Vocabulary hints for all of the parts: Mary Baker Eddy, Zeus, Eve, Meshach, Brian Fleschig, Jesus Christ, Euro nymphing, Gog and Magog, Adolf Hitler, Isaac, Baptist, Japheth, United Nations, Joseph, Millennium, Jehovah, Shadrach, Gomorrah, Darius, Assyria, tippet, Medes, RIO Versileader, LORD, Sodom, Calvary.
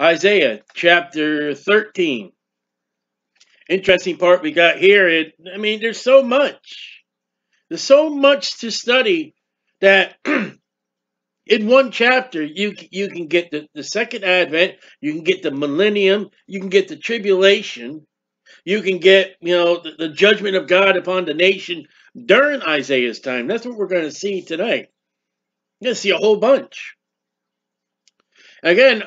Isaiah chapter 13. Interesting part we got here. There's so much. There's so much to study that in one chapter, you can get the second advent, you can get the millennium, you can get the tribulation, you can get, the judgment of God upon the nation during Isaiah's time. That's what we're going to see tonight. You're going to see a whole bunch. Again,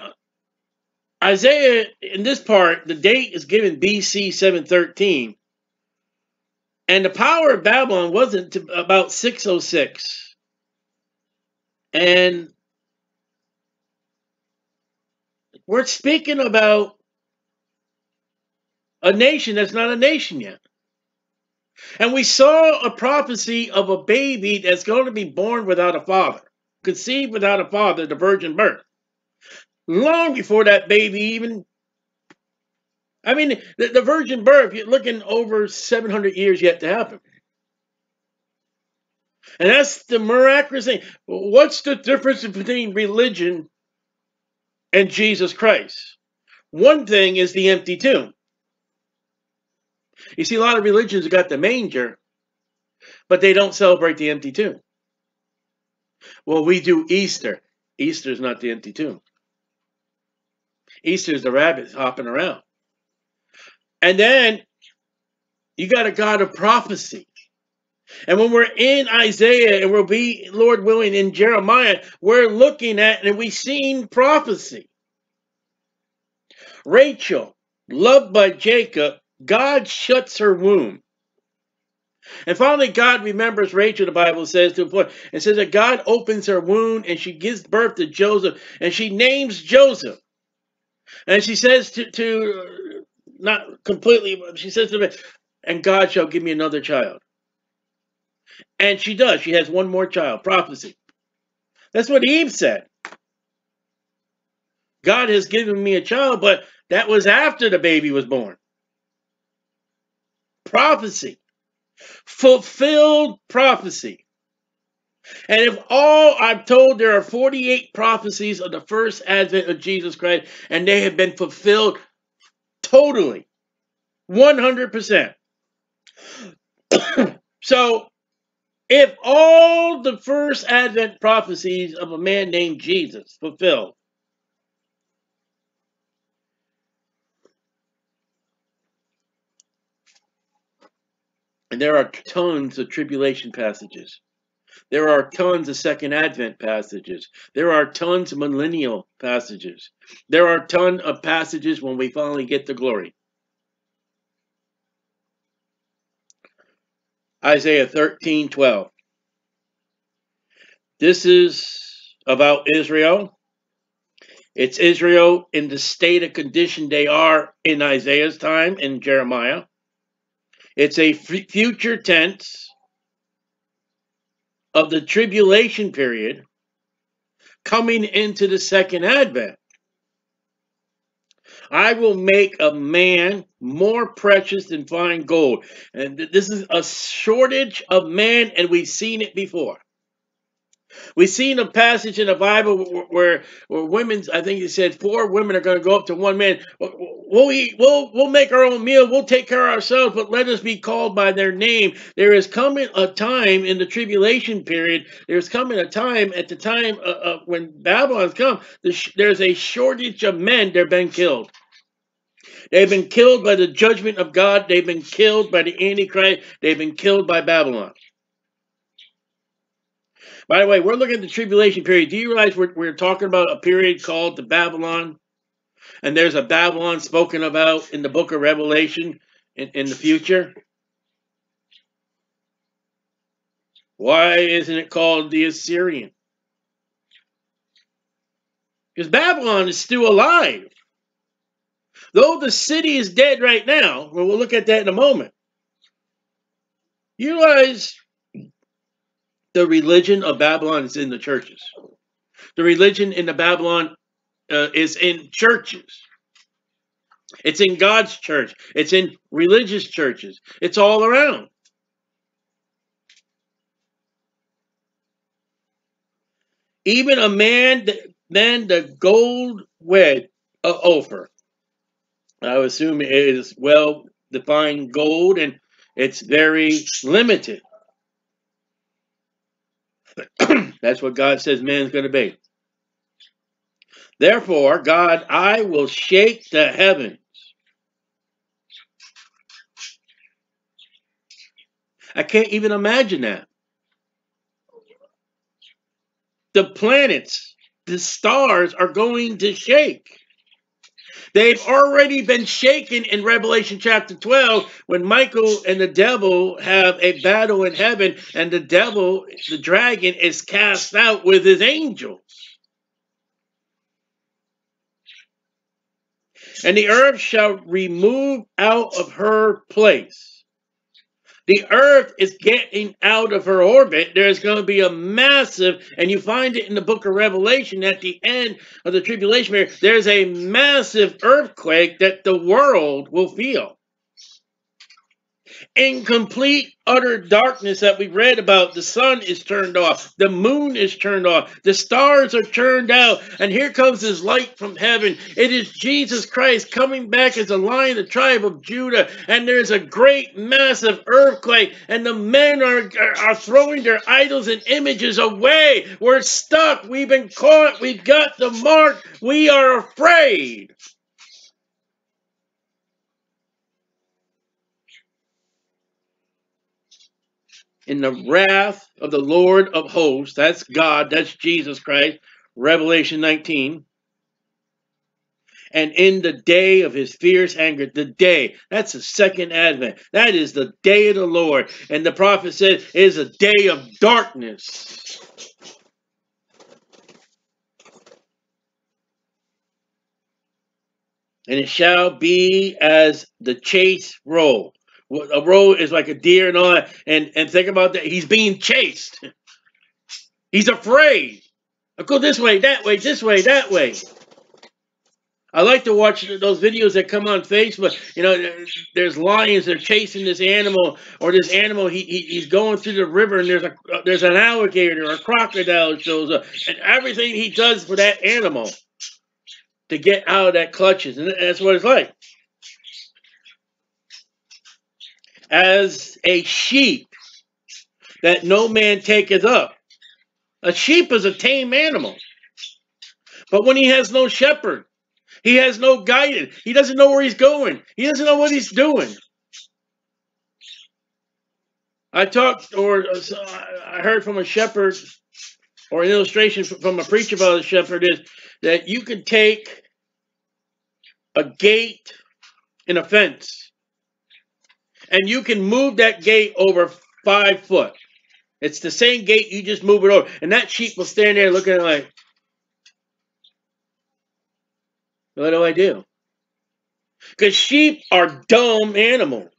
Isaiah, in this part, the date is given BC 713. And the power of Babylon wasn't to about 606. And we're speaking about a nation that's not a nation yet. And we saw a prophecy of a baby that's going to be born without a father, conceived without a father, the virgin birth. Long before that baby even, the virgin birth, you're looking over 700 years yet to happen. And that's the miraculous thing. What's the difference between religion and Jesus Christ? One thing is the empty tomb. You see, a lot of religions have got the manger, but they don't celebrate the empty tomb. Well, we do Easter. Easter's not the empty tomb. Easter's the rabbits hopping around. And then you got a God of prophecy. And when we're in Isaiah, and we'll be, Lord willing, in Jeremiah, we're looking at, and we've seen prophecy. Rachel, loved by Jacob, God shuts her womb. And finally, God remembers Rachel, the Bible says, to a point. It says that God opens her womb, and she gives birth to Joseph, and she names Joseph. And she says to not completely, but she says to him, and God shall give me another child. And she does. She has one more child, prophecy. That's what Eve said. God has given me a child, but that was after the baby was born. Prophecy. Fulfilled prophecy. And if all I'm told, there are 48 prophecies of the first advent of Jesus Christ, and they have been fulfilled totally, 100%. So, if all the first advent prophecies of a man named Jesus fulfilled, and there are tons of tribulation passages. There are tons of second advent passages. There are tons of millennial passages. There are tons of passages when we finally get to glory. Isaiah 13:12. This is about Israel. It's Israel in the state of condition they are in Isaiah's time, in Jeremiah. It's a future tense of the tribulation period coming into the second advent. I will make a man more precious than fine gold. And this is a shortage of man, and we've seen it before. We've seen a passage in the Bible where women, I think it said 4 women are going to go up to one man. We'll eat, we'll make our own meal, we'll take care of ourselves, but let us be called by their name. There is coming a time in the tribulation period, there's coming a time at the time when Babylon's come, there's a shortage of men. They've been killed. They've been killed by the judgment of God. They've been killed by the Antichrist. They've been killed by Babylon. By the way, we're looking at the tribulation period. Do you realize we're talking about a period called the Babylon? And there's a Babylon spoken about in the book of Revelation in the future. Why isn't it called the Assyrian? Because Babylon is still alive. Though the city is dead right now, we'll look at that in a moment. You realize the religion of Babylon is in the churches. The religion in the Babylon is in churches. It's in God's church. It's in religious churches. It's all around. Even a man, the gold wed Ophir. I would assume it is well-defined gold, and it's very limited. That's what God says man's going to be. Therefore, God, I will shake the heavens. I can't even imagine that. The planets, the stars are going to shake. They've already been shaken in Revelation chapter 12 when Michael and the devil have a battle in heaven, and the devil, the dragon, is cast out with his angels. And the earth shall remove out of her place. The earth is getting out of her orbit. There's going to be a massive, and you find it in the book of Revelation at the end of the tribulation period, there's a massive earthquake that the world will feel. In complete, utter darkness that we read about, the sun is turned off, the moon is turned off, the stars are turned out, and here comes this light from heaven. It is Jesus Christ coming back as a lion of the tribe of Judah, and there's a great, massive earthquake, and the men are throwing their idols and images away. We're stuck. We've been caught. We've got the mark. We are afraid. In the wrath of the Lord of hosts, that's God, that's Jesus Christ, Revelation 19. And in the day of his fierce anger, the day, that's the second advent. That is the day of the Lord. And the prophet said, it is a day of darkness. And it shall be as the chase roll. A roe is like a deer and all that. And think about that. He's being chased. He's afraid. I'll go this way, that way, this way, that way. I like to watch those videos that come on Facebook. You know, there's lions. They're chasing this animal. Or this animal, he's going through the river. And there's an alligator or a crocodile shows up. And everything he does for that animal to get out of that clutches. And that's what it's like. As a sheep that no man taketh up. A sheep is a tame animal. But when he has no shepherd, he has no guidance. He doesn't know where he's going. He doesn't know what he's doing. I heard from a shepherd, or an illustration from a preacher about a shepherd, is that you can take a gate and a fence, and you can move that gate over 5 foot. It's the same gate, you just move it over. And that sheep will stand there looking at it like, what do I do? Because sheep are dumb animals.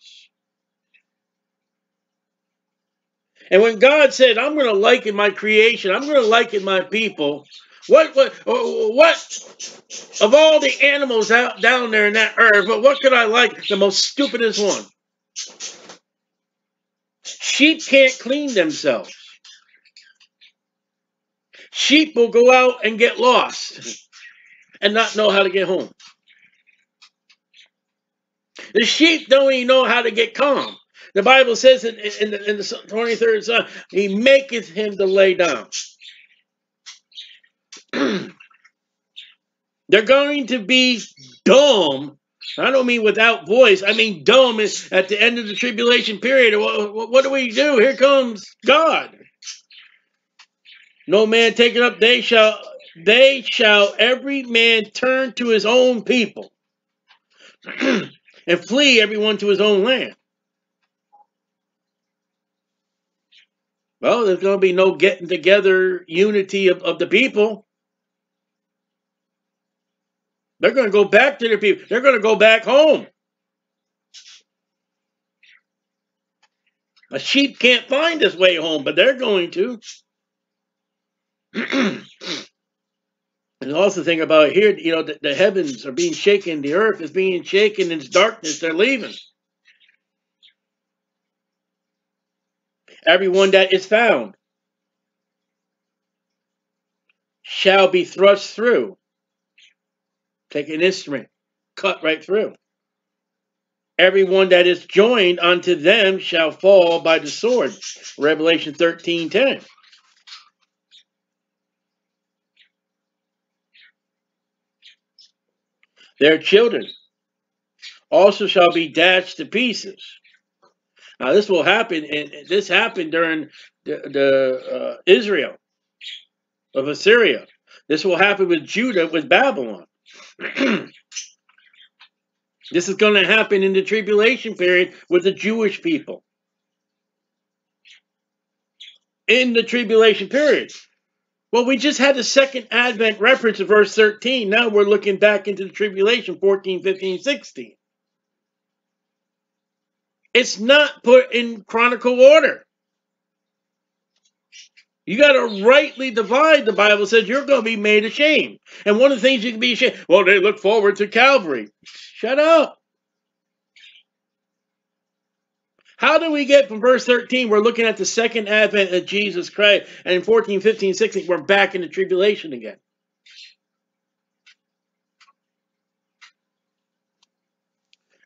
And when God said, I'm going to liken my creation, I'm going to liken my people, what of all the animals out down there in that earth, what could I like? The most stupidest one. Sheep can't clean themselves. Sheep will go out and get lost and not know how to get home. The sheep don't even know how to get calm. The Bible says in the 23rd Psalm, he maketh him to lay down. They're going to be dumb. I don't mean without voice. I mean dumb is at the end of the tribulation period. What do we do? Here comes God. No man taken up. They shall every man turn to his own people and flee everyone to his own land. Well, there's going to be no getting together, unity of the people. They're going to go back to their people. They're going to go back home. A sheep can't find his way home, but they're going to. And also think about here, you know, the heavens are being shaken. The earth is being shaken. It's darkness. They're leaving. Everyone that is found shall be thrust through. Take an instrument, cut right through. Everyone that is joined unto them shall fall by the sword. Revelation 13:10. Their children also shall be dashed to pieces. Now this will happen, and this happened during the Israel of Assyria. This will happen with Judah, with Babylon. This is going to happen in the tribulation period with the Jewish people. In the tribulation period. Well, we just had the second Advent reference of verse 13. Now we're looking back into the tribulation, 14, 15, 16. It's not put in chronicle order. You got to rightly divide. The Bible says you're going to be made ashamed. And one of the things you can be ashamed, well, they look forward to Calvary. Shut up. How do we get from verse 13, we're looking at the second advent of Jesus Christ, and in 14, 15, 16, we're back in the tribulation again.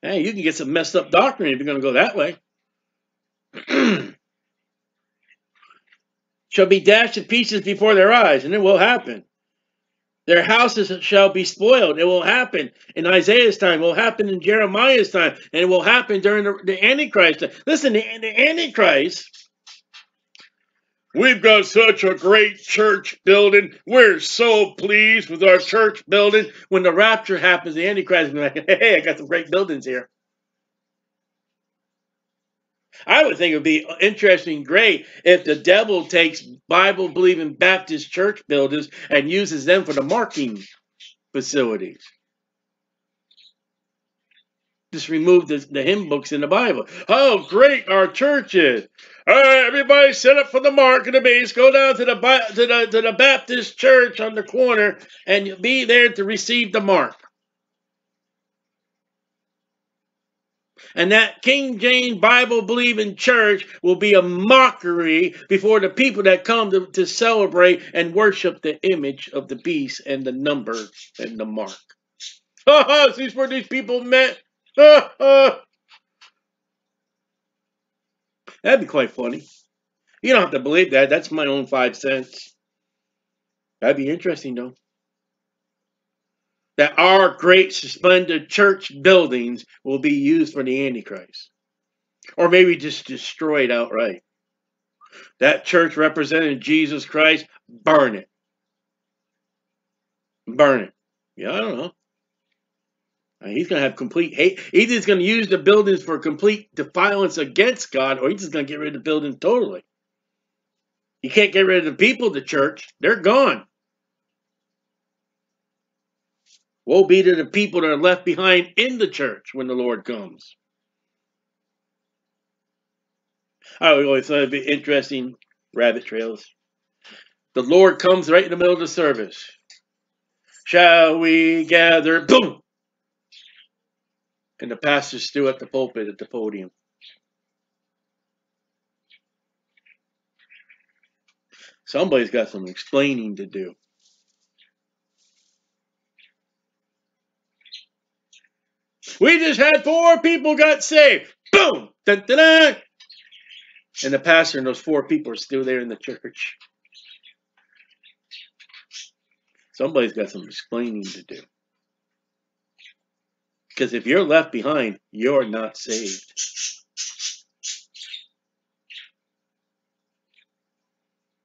Hey, you can get some messed up doctrine if you're going to go that way. Shall be dashed to pieces before their eyes, and it will happen. Their houses shall be spoiled. It will happen in Isaiah's time. It will happen in Jeremiah's time. And it will happen during the Antichrist time. Listen, the Antichrist, we've got such a great church building. We're so pleased with our church building. When the rapture happens, the Antichrist will be like, hey, I got some great buildings here. I would think it would be interesting, great, if the devil takes Bible-believing Baptist church builders and uses them for the marking facilities. Just remove the hymn books in the Bible. How great our church is! All right, everybody, set up for the mark of the beast. Go down to the Baptist church on the corner, and you'll be there to receive the mark. And that King James Bible-believing church will be a mockery before the people that come to celebrate and worship the image of the beast and the number and the mark. Oh, this is where these people met. That'd be quite funny. You don't have to believe that. That's my own 5 cents. That'd be interesting, though. That our great splendid church buildings will be used for the Antichrist. Or maybe just destroyed outright. That church represented Jesus Christ, burn it. Burn it. Yeah, I don't know. He's going to have complete hate. Either he's going to use the buildings for complete defiance against God, or he's just going to get rid of the building totally. You can't get rid of the people, the church. They're gone. Woe be to the people that are left behind in the church when the Lord comes. I always thought it'd be interesting rabbit trails. The Lord comes right in the middle of the service. Shall we gather? Boom! And the pastor's still at the pulpit, at the podium. Somebody's got some explaining to do. We just had 4 people got saved. Boom! Dun, dun, dun. And the pastor and those 4 people are still there in the church. Somebody's got some explaining to do. Because if you're left behind, you're not saved.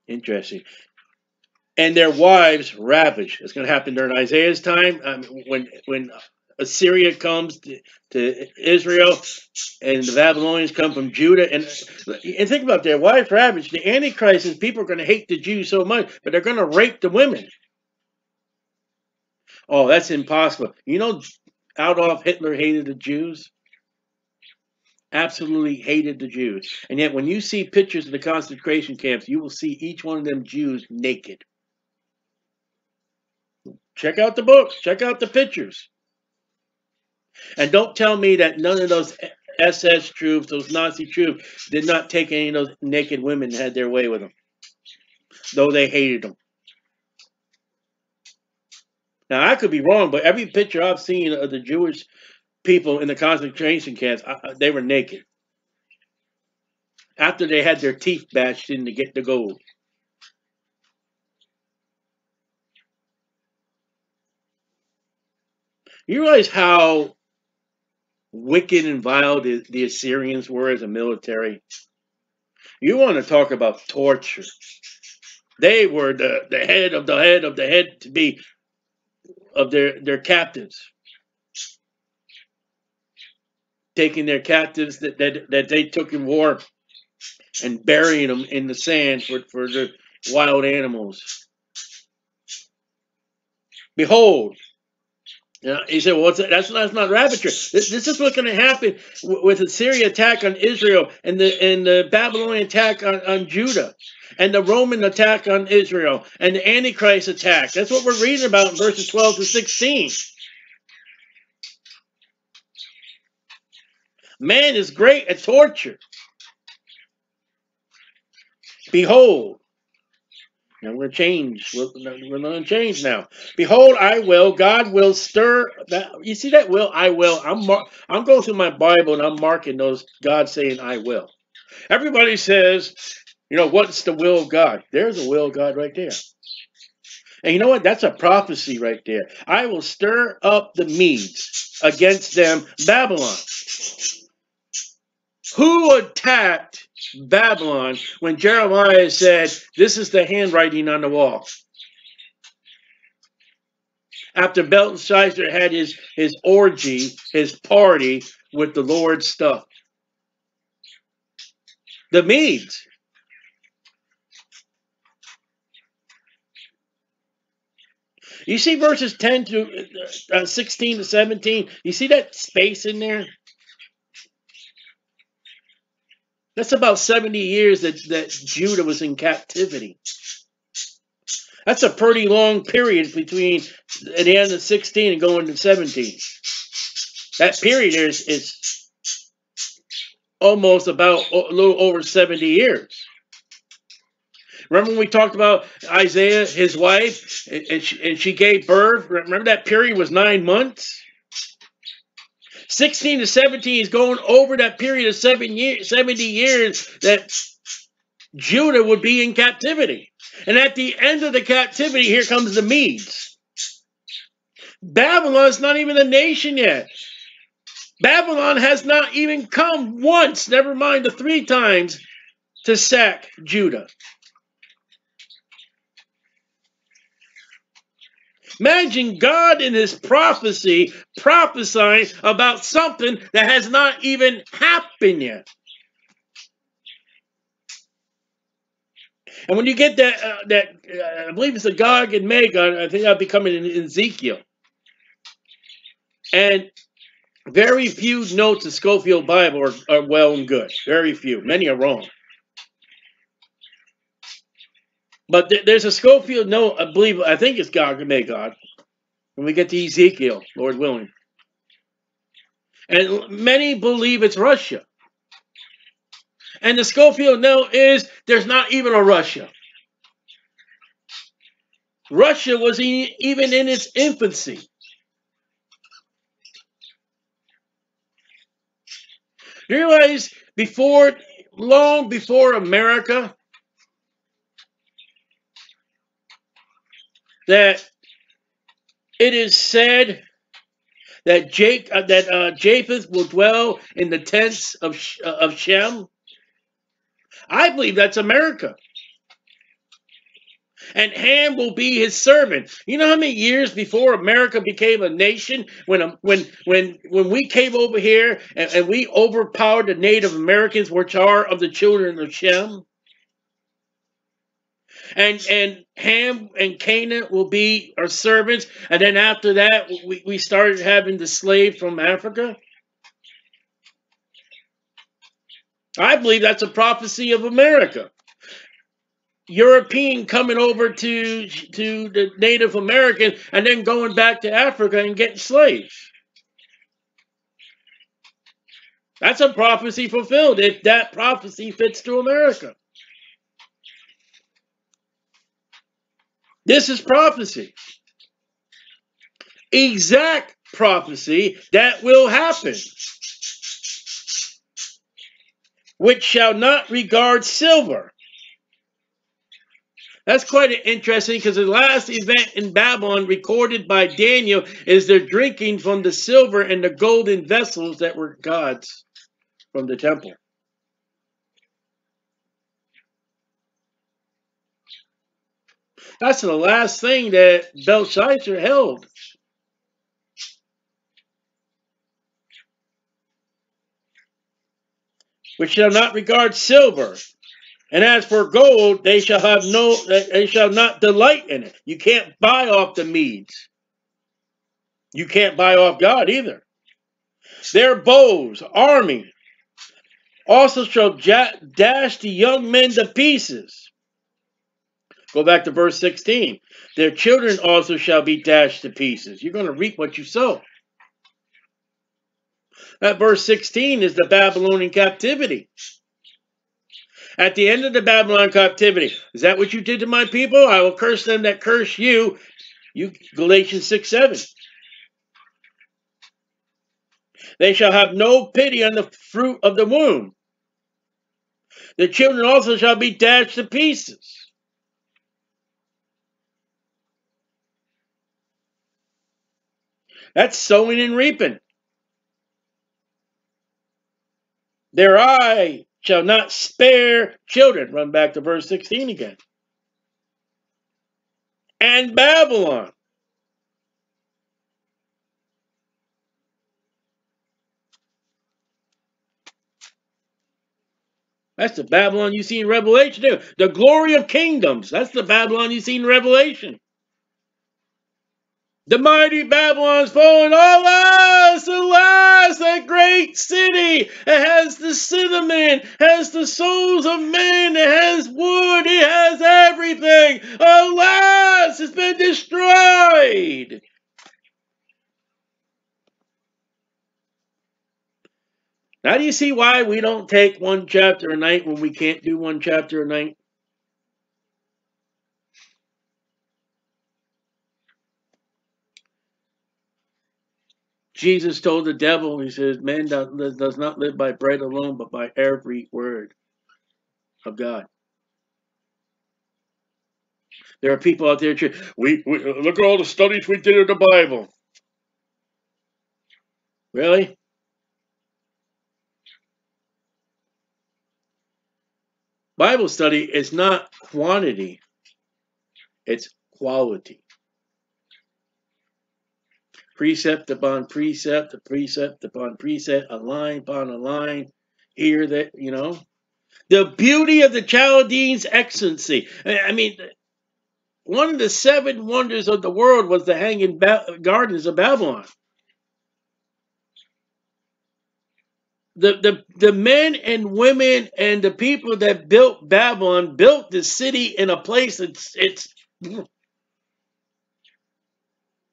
Interesting. And their wives ravished. It's going to happen during Isaiah's time. When Assyria comes to Israel, and the Babylonians come from Judah. And think about their wives ravaged. The Antichrist is people are going to hate the Jews so much, but they're going to rape the women. Oh, that's impossible. You know, Adolf Hitler hated the Jews. Absolutely hated the Jews. And yet, when you see pictures of the concentration camps, you will see each one of them Jews naked. Check out the books. Check out the pictures. And don't tell me that none of those SS troops, those Nazi troops, did not take any of those naked women and had their way with them. Though they hated them. Now, I could be wrong, but every picture I've seen of the Jewish people in the concentration camps, they were naked. After they had their teeth bashed in to get the gold. You realize how wicked and vile the Assyrians were as a military? You want to talk about torture. They were the head of the head of the head to be of their captives. Taking their captives that they took in war and burying them in the sand for the wild animals. Behold. You know, he said, well, that's not rapture. This is what's going to happen with the Assyria attack on Israel and the Babylonian attack on Judah and the Roman attack on Israel and the Antichrist attack. That's what we're reading about in verses 12 to 16. Man is great at torture. Behold. Now we're changed. We're going to change now. Behold, I will. God will stir. You see that will? I will. I'm going through my Bible and I'm marking those. God saying, I will. Everybody says, you know, what's the will of God? There's the will of God right there. And you know what? That's a prophecy right there. I will stir up the Medes against them, Babylon. Who attacked Babylon when Jeremiah said, this is the handwriting on the wall? After Belshazzar had his orgy, his party with the Lord's stuff. The Medes. You see verses 10 to 16 to 17? You see that space in there? That's about 70 years that Judah was in captivity. That's a pretty long period between at the end of 16 and going to 17. That period is almost about a little over 70 years. Remember when we talked about Isaiah, his wife, and she gave birth? Remember that period was 9 months? 16 to 17 is going over that period of 70 years that Judah would be in captivity. And at the end of the captivity, here comes the Medes. Babylon's not even a nation yet. Babylon has not even come once, never mind the 3 times, to sack Judah. Imagine God in his prophecy prophesying about something that has not even happened yet. And when you get that I believe it's the Gog and Magog, I think that'll be coming in Ezekiel. And very few notes of Scofield Bible are well and good. Very few. Many are wrong. But there's a Scofield note, I think it's Gog and Magog, when we get to Ezekiel, Lord willing. And many believe it's Russia. And the Scofield note is, there's not even a Russia. Russia was even in its infancy. You realize, long before America, that it is said that Japheth will dwell in the tents of Shem. I believe that's America. And Ham will be his servant. You know how many years before America became a nation, when we came over here and we overpowered the Native Americans, which are of the children of Shem? And Ham and Canaan will be our servants. And then after that, we started having the slave from Africa. I believe that's a prophecy of America. European coming over to the Native American and then going back to Africa and getting slaves. That's a prophecy fulfilled if that prophecy fits to America. This is prophecy. exact prophecy that will happen, which shall not regard silver. That's quite interesting, because the last event in Babylon recorded by Daniel is their drinking from the silver and the golden vessels that were God's from the temple. That's the last thing that Belshazzar held. Which shall not regard silver. And as for gold, they shall not delight in it. You can't buy off the Medes. You can't buy off God either. Their bows, army, also shall dash the young men to pieces. Go back to verse 16. Their children also shall be dashed to pieces. You're going to reap what you sow. That verse 16 is the Babylonian captivity. At the end of the Babylon captivity, is that what you did to my people? I will curse them that curse you. Galatians 6:7. They shall have no pity on the fruit of the womb. The children also shall be dashed to pieces. That's sowing and reaping. Their eye shall not spare children. Run back to verse 16 again. And Babylon. That's the Babylon you see in Revelation too. The glory of kingdoms. That's the Babylon you see in Revelation. The mighty Babylon's fallen. Alas, alas, that great city. It has the cinnamon, has the souls of men, it has wood, it has everything. Alas, it's been destroyed. Now do you see why we don't take one chapter a night when we can't do one chapter a night? Jesus told the devil, he says, man does not live by bread alone, but by every word of God. There are people out there, we look at all the studies we did in the Bible. Really? Bible study is not quantity, it's quality. Precept upon precept, a line upon a line, here, that, you know. The beauty of the Chaldeans' excellency. I mean, one of the 7 wonders of the world was the hanging gardens of Babylon. The men and women and the people that built Babylon built the city in a place that's,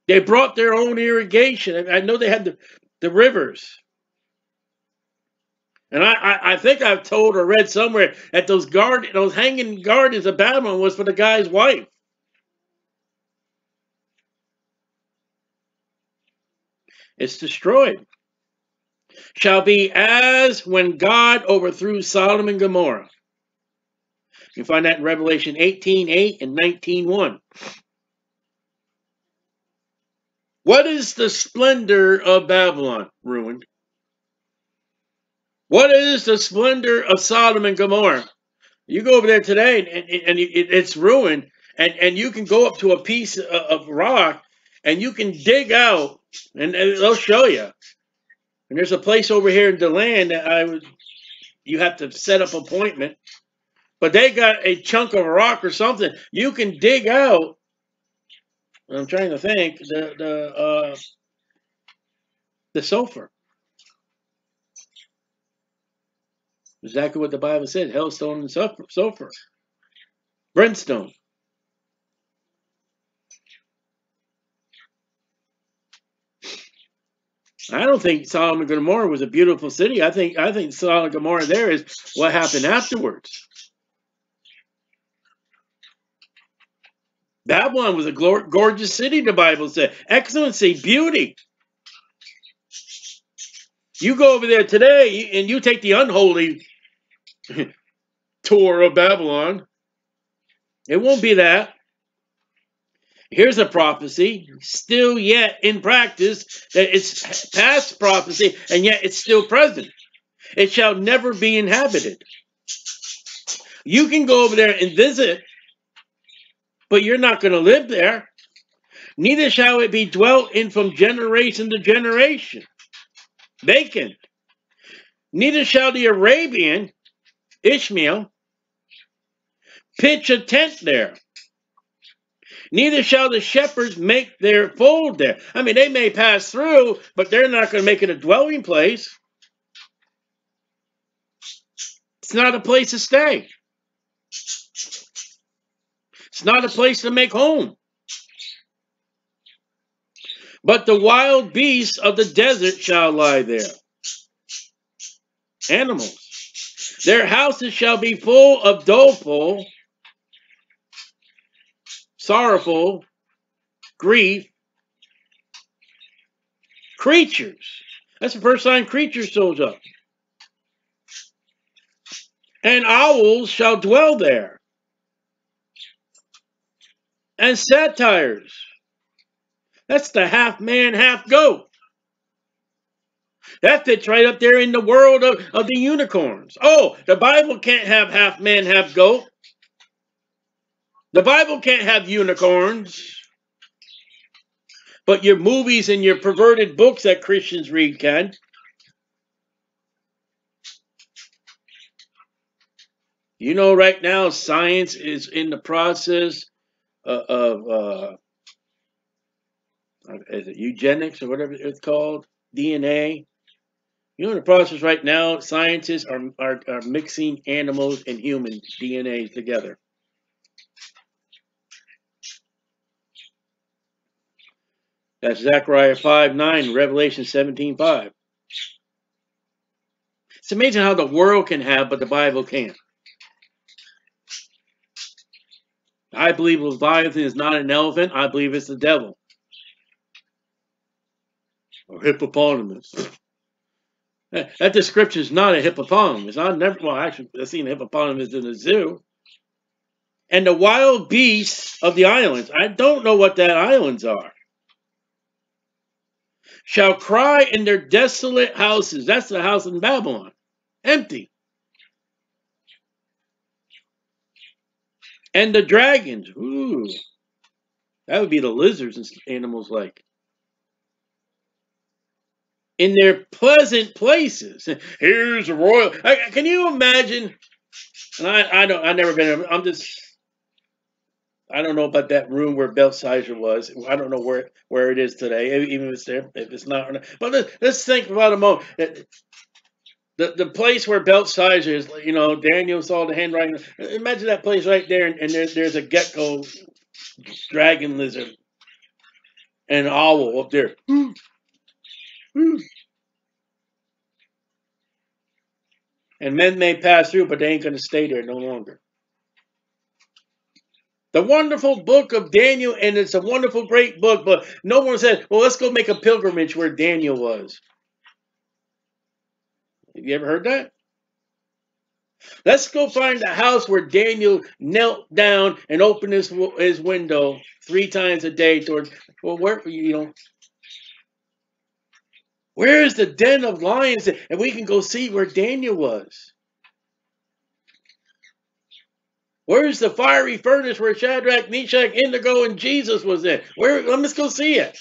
they brought their own irrigation. I know they had the rivers. And I think I've told or read somewhere that those hanging gardens of Babylon was for the guy's wife. It's destroyed. Shall be as when God overthrew Sodom and Gomorrah. You find that in Revelation 18:8 and 19:1. What is the splendor of Babylon? Ruined. What is the splendor of Sodom and Gomorrah? You go over there today and it's ruined. And you can go up to a piece of rock and you can dig out and they'll show you. And there's a place over here in DeLand that you have to set up an appointment. But they got a chunk of rock or something. You can dig out. I'm trying to think, the sulfur. Exactly what the Bible said, hellstone and sulfur. Brimstone. I don't think Sodom and Gomorrah was a beautiful city. I think Sodom and Gomorrah there is what happened afterwards. Babylon was a gorgeous city, the Bible said. Excellency, beauty. You go over there today and you take the unholy tour of Babylon. It won't be that. Here's a prophecy, still yet in practice, that it's past prophecy, and yet it's still present. It shall never be inhabited. You can go over there and visit, but you're not going to live there. Neither shall it be dwelt in from generation to generation. Vacant. Neither shall the Arabian, Ishmael, pitch a tent there. Neither shall the shepherds make their fold there. I mean, they may pass through, but they're not going to make it a dwelling place. It's not a place to stay. It's not a place to make home. But the wild beasts of the desert shall lie there. Animals. Their houses shall be full of doleful, sorrowful, grief, creatures. That's the first time creatures shows up. And owls shall dwell there. And satyrs. That's the half man, half goat. That fits right up there in the world of the unicorns. Oh, the Bible can't have half man, half goat. The Bible can't have unicorns, but your movies and your perverted books that Christians read can. You know, right now, science is in the process of eugenics or whatever it's called, DNA. You know, in the process right now, scientists are mixing animals and human DNA together. That's Zechariah 5:9, Revelation 17:5. It's amazing how the world can have, but the Bible can't. I believe Leviathan is not an elephant. I believe it's the devil. Or hippopotamus. That description is not a hippopotamus. I've seen a hippopotamus in a zoo. And the wild beasts of the islands. I don't know what that islands are. Shall cry in their desolate houses. That's the house in Babylon. Empty. And the dragons. Ooh. That would be the lizards and animals like. In their pleasant places. Here's a royal. Can you imagine? And I've never been. I don't know about that room where Belshazzar was. I don't know where it is today, even if it's there, if it's not. But let's think about a moment. The place where Belshazzar is, you know, Daniel saw the handwriting. Imagine that place right there, and there's a gecko, dragon lizard, and an owl up there. Mm. Mm. And men may pass through, but they ain't going to stay there no longer. The wonderful book of Daniel, and it's a wonderful, great book, but no one said, well, let's go make a pilgrimage where Daniel was. Have you ever heard that? Let's go find a house where Daniel knelt down and opened his window 3 times a day towards, well, where, you know, where is the den of lions? And we can go see where Daniel was. Where's the fiery furnace where Shadrach, Meshach, Abednego, and Jesus was in? Where? Let's go see it.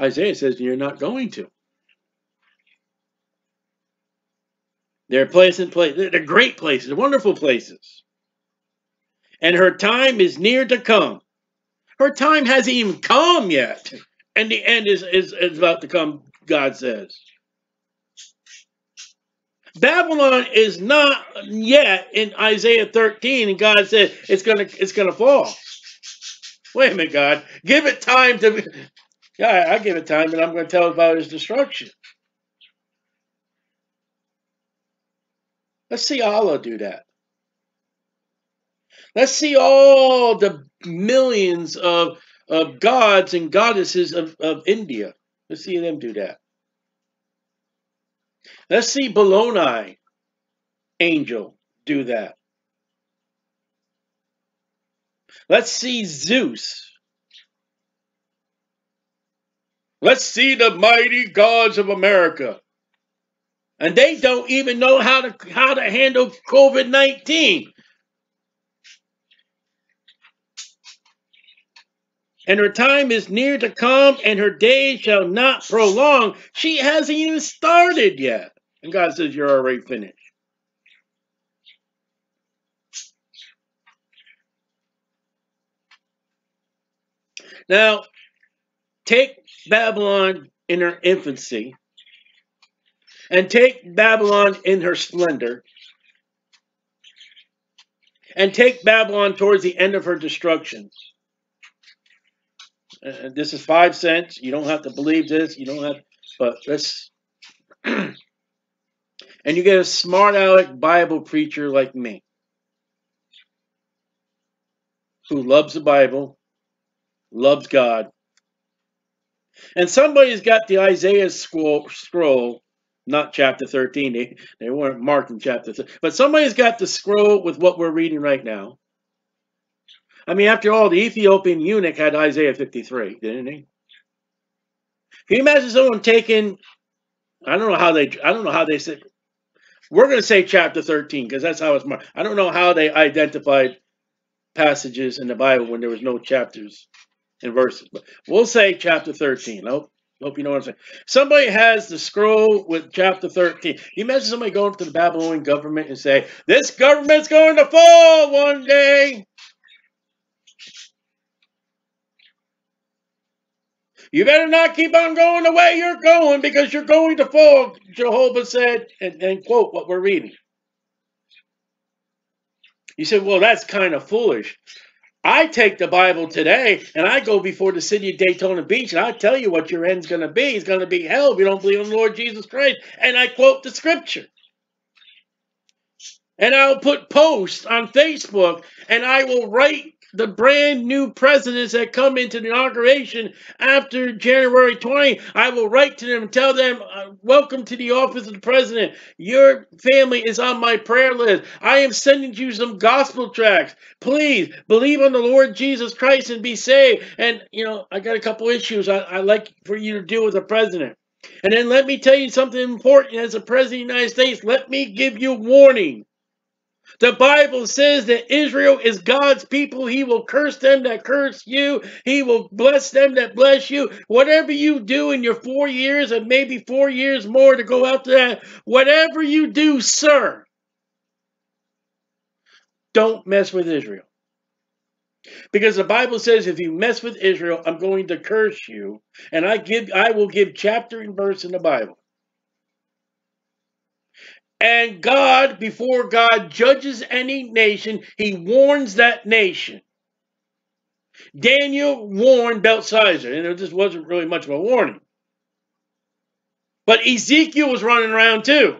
Isaiah says you're not going to. They're pleasant places. They're great places. They're wonderful places. And her time is near to come. Her time hasn't even come yet. And the end is about to come, God says. Babylon is not yet in Isaiah 13, and God said it's gonna fall. Wait a minute, God. Give it time to... Yeah, I give it time, and I'm going to tell about his destruction. Let's see Allah do that. Let's see all the millions of gods and goddesses of India. Let's see them do that. Let's see Balonai angel do that. Let's see Zeus. Let's see the mighty gods of America. And they don't even know how to handle COVID-19. And her time is near to come, and her day shall not prolong. She hasn't even started yet. And God says, you're already finished. Now, take Babylon in her infancy, and take Babylon in her splendor, and take Babylon towards the end of her destruction. This is 5 cents. You don't have to believe this. You don't have, but let's. And you get a smart aleck Bible preacher like me, who loves the Bible, loves God, and somebody's got the Isaiah scroll, not chapter 13. They weren't marked in chapter 13, but somebody's got the scroll with what we're reading right now. I mean, after all, the Ethiopian eunuch had Isaiah 53, didn't he? Can you imagine someone taking, I don't know how they said, we're going to say chapter 13 because that's how it's marked. I don't know how they identified passages in the Bible when there was no chapters and verses. But we'll say chapter 13. I hope you know what I'm saying. Somebody has the scroll with chapter 13. Can you imagine somebody going to the Babylonian government and say, this government's going to fall one day. You better not keep on going the way you're going because you're going to fall, Jehovah said, and quote what we're reading. You said, well, that's kind of foolish. I take the Bible today and I go before the city of Daytona Beach and I tell you what your end's going to be. It's going to be hell if you don't believe in the Lord Jesus Christ. And I quote the scripture. And I'll put posts on Facebook and I will write the brand new presidents that come into the inauguration after January 20, I will write to them and tell them, welcome to the office of the president. Your family is on my prayer list. I am sending you some gospel tracts. Please believe on the Lord Jesus Christ and be saved. And, you know, I got a couple issues I'd like for you to deal with the president. And then let me tell you something important as the president of the United States. Let me give you warning. The Bible says that Israel is God's people. He will curse them that curse you. He will bless them that bless you. Whatever you do in your 4 years and maybe 4 years more to go after that, whatever you do, sir, don't mess with Israel. Because the Bible says if you mess with Israel, I'm going to curse you. And I will give chapter and verse in the Bible. And God, before God judges any nation, he warns that nation. Daniel warned Belshazzar, and this wasn't really much of a warning. But Ezekiel was running around too.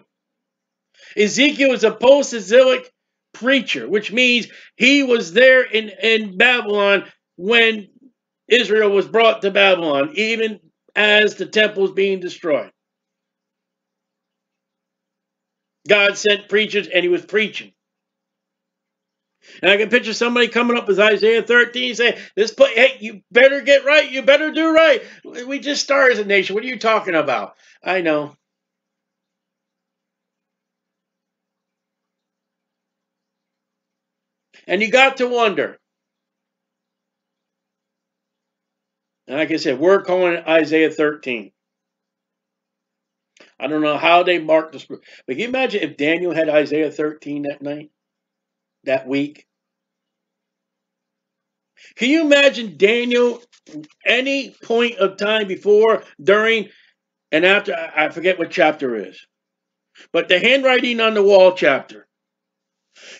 Ezekiel was a post-exilic preacher, which means he was there in Babylon when Israel was brought to Babylon, even as the temple was being destroyed. God sent preachers, and he was preaching. And I can picture somebody coming up with Isaiah 13 saying, "This place, hey, you better get right. You better do right. We just started as a nation. What are you talking about?" I know. And you got to wonder. And like I said, we're calling it Isaiah 13. I don't know how they marked the scroll. But can you imagine if Daniel had Isaiah 13 that night, that week? Can you imagine Daniel, any point of time before, during, and after, I forget what chapter it is. But the handwriting on the wall chapter.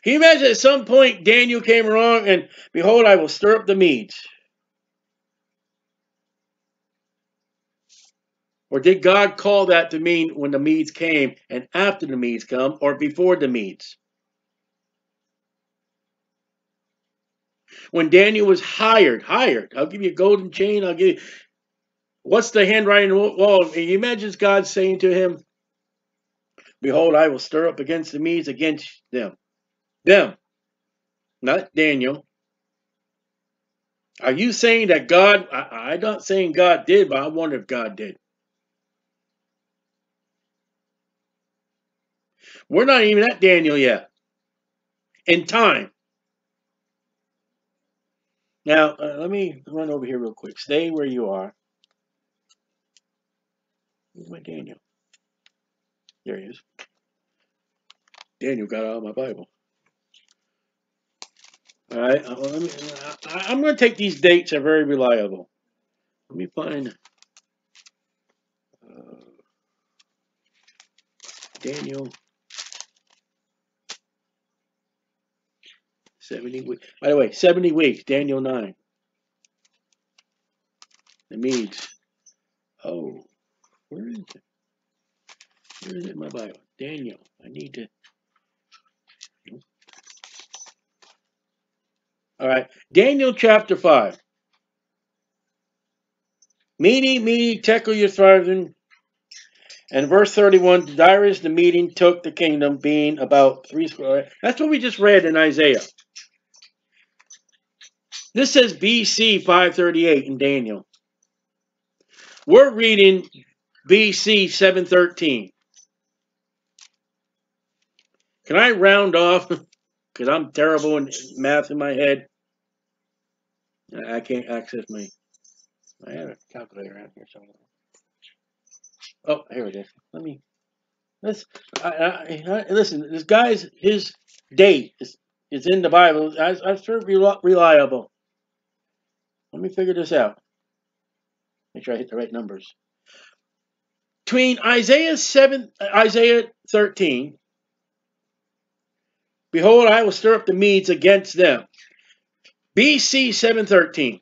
Can you imagine at some point Daniel came along and, behold, I will stir up the Medes. Or did God call that to mean when the Medes came and after the Medes come or before the Medes? When Daniel was hired, I'll give you a golden chain, I'll give you, what's the handwriting on the wall? And you imagine God saying to him, behold, I will stir up against the Medes, against them. Them, not Daniel. Are you saying that God, I'm not saying God did, but I wonder if God did. We're not even at Daniel yet. In time. Now, let me run over here real quick. Stay where you are. Where's my Daniel? There he is. Daniel got out of my Bible. All right. I'm going to take these dates. They're very reliable. Let me find Daniel 70 weeks. By the way, 70 weeks. Daniel 9. The Medes. Oh, where is it? Where is it in my Bible? Daniel. I need to. All right, Daniel chapter 5. Mede, tekel, your thriving. And verse 31, Darius the Median took the kingdom, being about 3 square. That's what we just read in Isaiah. This says BC 538 in Daniel. We're reading BC 713. Can I round off? Because I'm terrible in math in my head. I can't access my... I had a calculator out here somewhere. Oh, here it is. Let me... Let's... listen, this guy's... His date is in the Bible. I'm sure reliable. Let me figure this out. Make sure I hit the right numbers. Between Isaiah 13... Behold, I will stir up the Medes against them. BC 713.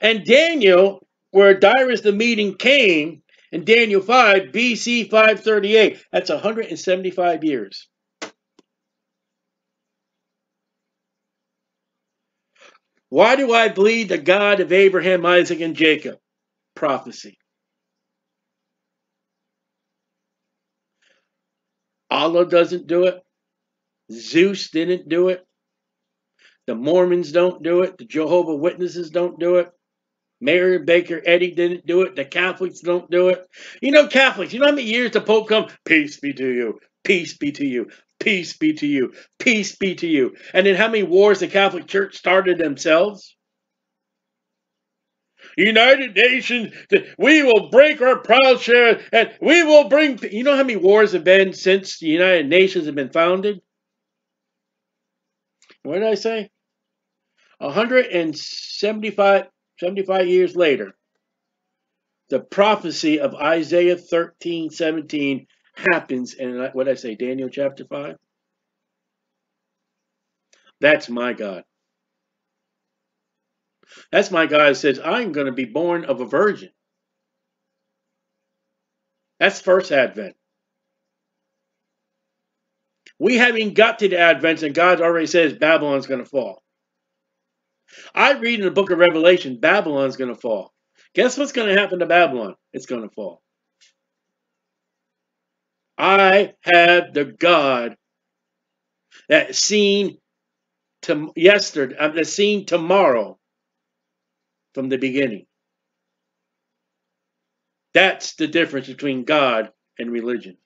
And Daniel, where Darius the Median came, in Daniel 5, BC 538. That's 175 years. Why do I believe the God of Abraham, Isaac, and Jacob? Prophecy. Allah doesn't do it. Zeus didn't do it. The Mormons don't do it. The Jehovah Witnesses don't do it. Mary Baker Eddy didn't do it. The Catholics don't do it. You know Catholics, you know how many years the Pope comes? Peace be to you. Peace be to you. Peace be to you. Peace be to you. And then how many wars the Catholic Church started themselves? United Nations, we will break our proud share and we will bring... You know how many wars have been since the United Nations have been founded? What did I say? 175 years later, the prophecy of Isaiah 13:17 happens in, what did I say, Daniel chapter 5? That's my God. That's my guy who says, I'm going to be born of a virgin. That's first Advent. We haven't got to the Advent, and God already says Babylon's going to fall. I read in the book of Revelation, Babylon's going to fall. Guess what's going to happen to Babylon? It's going to fall. I have the God that seen yesterday, that seen tomorrow. From the beginning. That's the difference between God and religion.